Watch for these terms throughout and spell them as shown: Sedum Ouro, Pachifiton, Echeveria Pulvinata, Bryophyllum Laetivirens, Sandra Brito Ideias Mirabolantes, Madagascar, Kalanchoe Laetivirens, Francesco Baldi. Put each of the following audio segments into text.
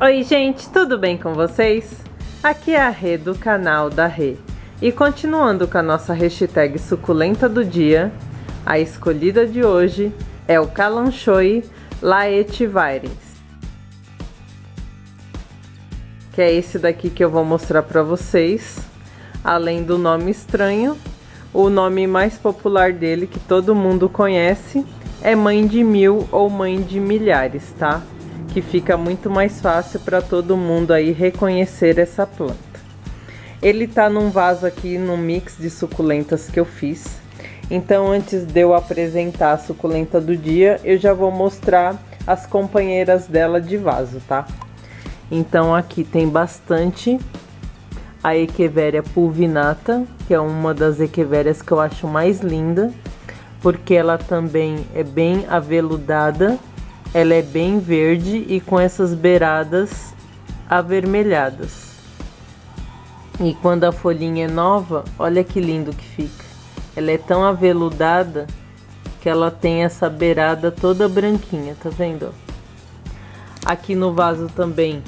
Oi gente, tudo bem com vocês? Aqui é a Rê do canal da Rê. E continuando com a nossa hashtag suculenta do dia, a escolhida de hoje é o Kalanchoe Laetivirens, que é esse daqui que eu vou mostrar para vocês. Além do nome estranho, o nome mais popular dele, que todo mundo conhece, é mãe de mil ou mãe de milhares, tá? Que fica muito mais fácil para todo mundo aí reconhecer essa planta. Ele tá num vaso aqui, num mix de suculentas que eu fiz. Então, antes de eu apresentar a suculenta do dia, eu já vou mostrar as companheiras dela de vaso, tá? Então, aqui tem bastante a Echeveria Pulvinata, que é uma das Echeverias que eu acho mais linda, porque ela também é bem aveludada. Ela é bem verde e com essas beiradas avermelhadas. E quando a folhinha é nova, olha que lindo que fica. Ela é tão aveludada que ela tem essa beirada toda branquinha, tá vendo? Aqui no vaso também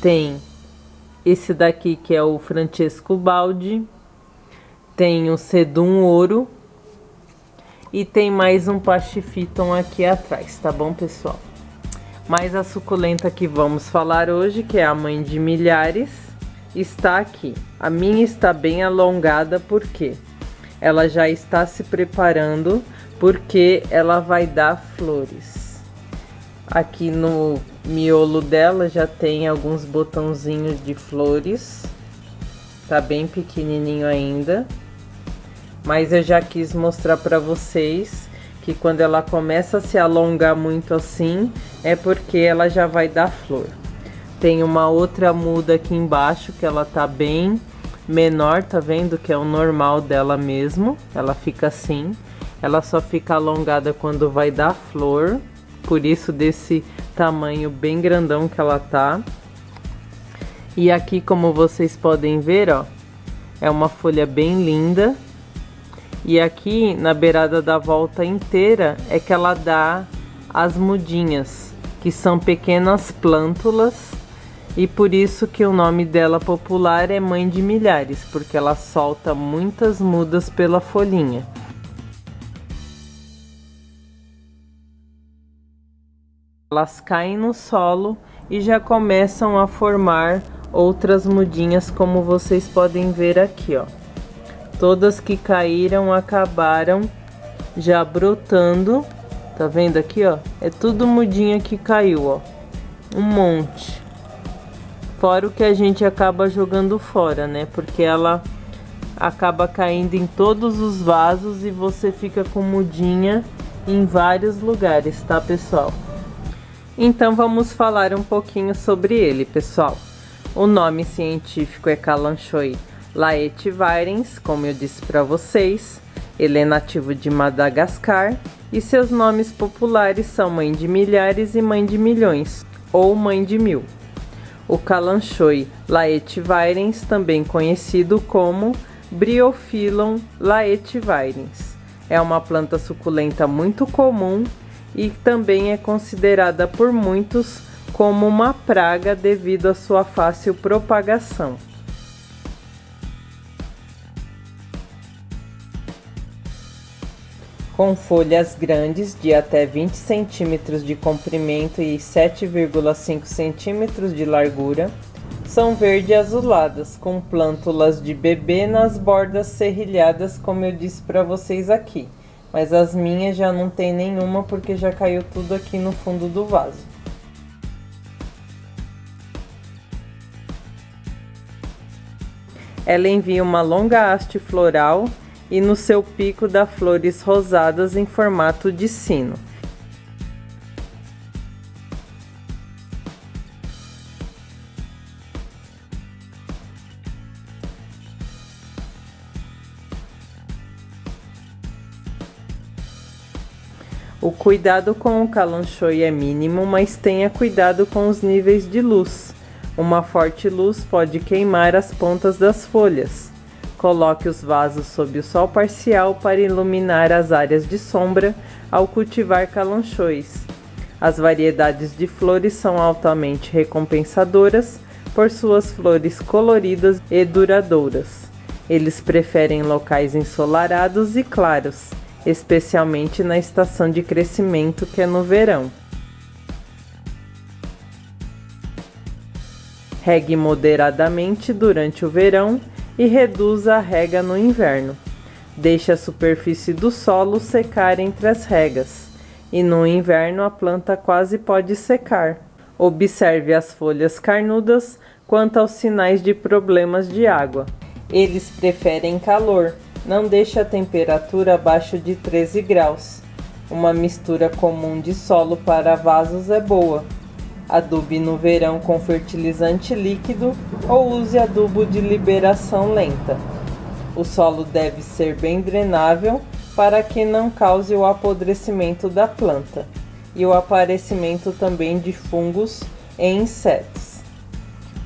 tem esse daqui que é o Francesco Baldi. Tem o Sedum Ouro. E tem mais um Pachifiton aqui atrás, tá bom, pessoal? Mas a suculenta que vamos falar hoje, que é a mãe de milhares, está aqui. A minha está bem alongada porque ela já está se preparando, porque ela vai dar flores. Aqui no miolo dela já tem alguns botãozinhos de flores. Tá bem pequenininho ainda. Mas eu já quis mostrar para vocês que quando ela começa a se alongar muito assim, é porque ela já vai dar flor. Tem uma outra muda aqui embaixo que ela tá bem menor, tá vendo? Que é o normal dela mesmo, ela fica assim. Ela só fica alongada quando vai dar flor, por isso desse tamanho bem grandão que ela tá. E aqui, como vocês podem ver, ó, é uma folha bem linda. E aqui na beirada da volta inteira é que ela dá as mudinhas, que são pequenas plântulas, e por isso que o nome dela popular é mãe de milhares, porque ela solta muitas mudas pela folhinha. Elas caem no solo e já começam a formar outras mudinhas, como vocês podem ver aqui, ó. Todas que caíram acabaram já brotando, tá vendo aqui, ó? É tudo mudinha que caiu, ó, um monte. Fora o que a gente acaba jogando fora, né? Porque ela acaba caindo em todos os vasos e você fica com mudinha em vários lugares, tá, pessoal? Então vamos falar um pouquinho sobre ele, pessoal. O nome científico é Kalanchoe Laetivirens, como eu disse para vocês. Ele é nativo de Madagascar e seus nomes populares são mãe de milhares e mãe de milhões, ou mãe de mil. O Kalanchoe Laetivirens, também conhecido como Bryophyllum Laetivirens, é uma planta suculenta muito comum e também é considerada por muitos como uma praga devido à sua fácil propagação. Com folhas grandes de até 20 cm de comprimento e 7,5 cm de largura, são verde azuladas, com plântulas de bebê nas bordas serrilhadas, como eu disse para vocês aqui. Mas as minhas já não tem nenhuma porque já caiu tudo aqui no fundo do vaso. Ela envia uma longa haste floral e no seu pico dá flores rosadas em formato de sino. O cuidado com o Kalanchoe é mínimo, mas tenha cuidado com os níveis de luz. Uma forte luz pode queimar as pontas das folhas. Coloque os vasos sob o sol parcial para iluminar as áreas de sombra ao cultivar Kalanchoes. As variedades de flores são altamente recompensadoras por suas flores coloridas e duradouras. Eles preferem locais ensolarados e claros, especialmente na estação de crescimento, que é no verão. Regue moderadamente durante o verão e reduza a rega no inverno. Deixe a superfície do solo secar entre as regas, e no inverno a planta quase pode secar. Observe as folhas carnudas quanto aos sinais de problemas de água. Eles preferem calor, não deixe a temperatura abaixo de 13 graus. Uma mistura comum de solo para vasos é boa. Adube no verão com fertilizante líquido ou use adubo de liberação lenta. O solo deve ser bem drenável para que não cause o apodrecimento da planta e o aparecimento também de fungos e insetos.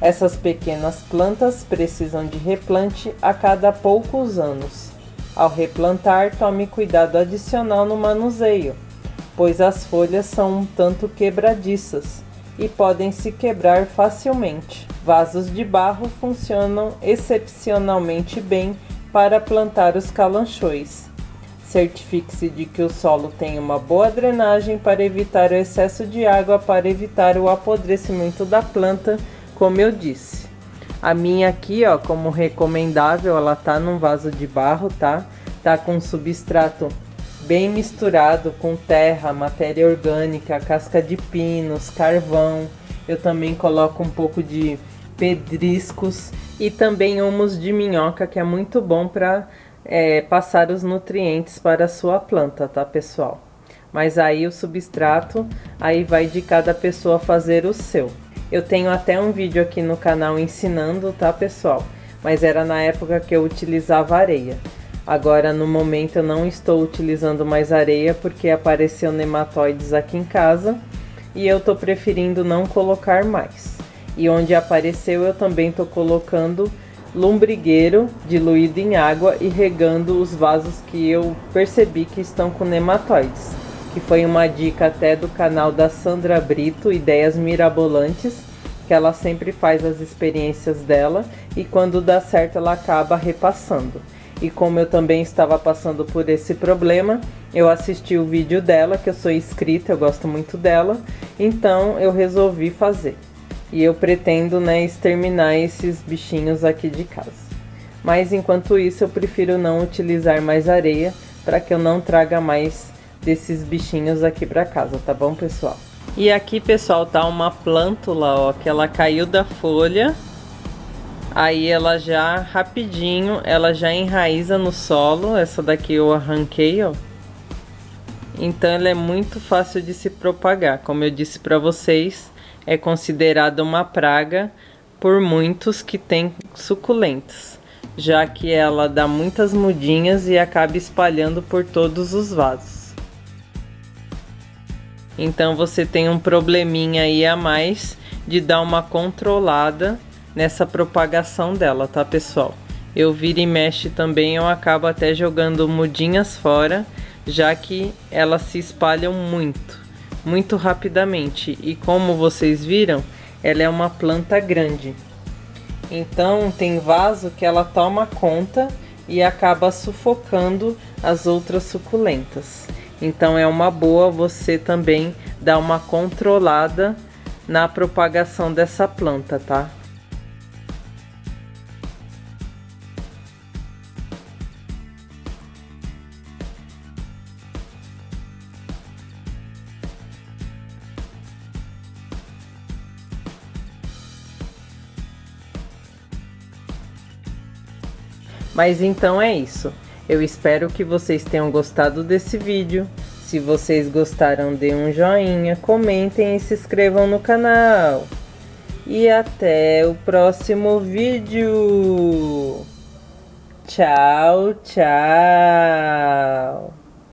Essas pequenas plantas precisam de replante a cada poucos anos. Ao replantar, tome cuidado adicional no manuseio, pois as folhas são um tanto quebradiças e podem se quebrar facilmente. Vasos de barro funcionam excepcionalmente bem para plantar os calanchoes. Certifique-se de que o solo tenha uma boa drenagem para evitar o excesso de água, para evitar o apodrecimento da planta, como eu disse. A minha aqui, ó, como recomendável, ela tá num vaso de barro, tá? Tá com substrato bem misturado com terra, matéria orgânica, casca de pinos, carvão. Eu também coloco um pouco de pedriscos e também humus de minhoca, que é muito bom para passar os nutrientes para a sua planta, tá, pessoal? Mas aí o substrato, aí vai de cada pessoa fazer o seu. Eu tenho até um vídeo aqui no canal ensinando, tá, pessoal? Mas era na época que eu utilizava areia. Agora, no momento, eu não estou utilizando mais areia porque apareceu nematóides aqui em casa e eu estou preferindo não colocar mais. E onde apareceu, eu também estou colocando lombrigueiro diluído em água e regando os vasos que eu percebi que estão com nematóides, que foi uma dica até do canal da Sandra Brito Ideias Mirabolantes, que ela sempre faz as experiências dela e quando dá certo ela acaba repassando. E como eu também estava passando por esse problema, eu assisti o vídeo dela, que eu sou inscrita, eu gosto muito dela, então eu resolvi fazer. E eu pretendo, né, exterminar esses bichinhos aqui de casa. Mas enquanto isso eu prefiro não utilizar mais areia, para que eu não traga mais desses bichinhos aqui para casa, tá bom, pessoal? E aqui, pessoal, tá uma plântula, ó, que ela caiu da folha. Aí ela já, rapidinho, ela já enraiza no solo. Essa daqui eu arranquei, ó. Então ela é muito fácil de se propagar. Como eu disse pra vocês, é considerada uma praga por muitos que têm suculentas, já que ela dá muitas mudinhas e acaba espalhando por todos os vasos. Então você tem um probleminha aí a mais de dar uma controlada nessa propagação dela, tá, pessoal? Eu viro e mexe também, eu acabo até jogando mudinhas fora, já que elas se espalham muito rapidamente. E como vocês viram, ela é uma planta grande, então tem vaso que ela toma conta e acaba sufocando as outras suculentas. Então é uma boa você também dar uma controlada na propagação dessa planta, tá? Mas então é isso, eu espero que vocês tenham gostado desse vídeo. Se vocês gostaram, dê um joinha, comentem e se inscrevam no canal. E até o próximo vídeo. Tchau, tchau.